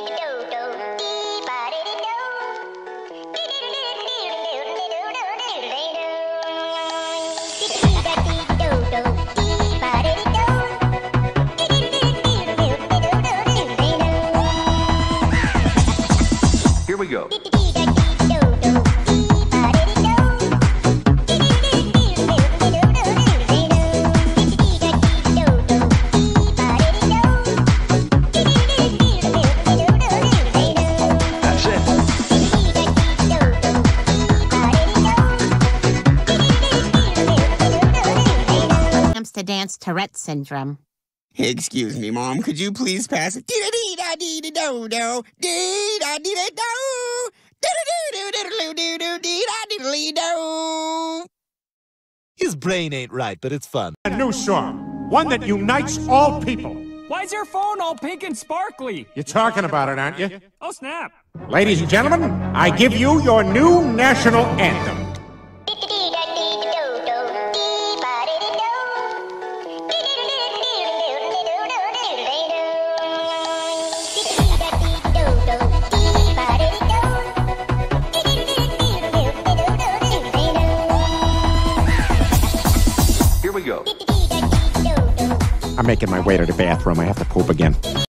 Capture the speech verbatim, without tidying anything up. Here we go. To dance Tourette syndrome. Excuse me, Mom, could you please pass it? His brain ain't right, but it's fun. A new song, one that unites all people. Why is your phone all pink and sparkly? You're talking about it, aren't you? Oh, snap. Ladies and gentlemen, I give you your new national anthem. I'm making my way to the bathroom. I have to poop again.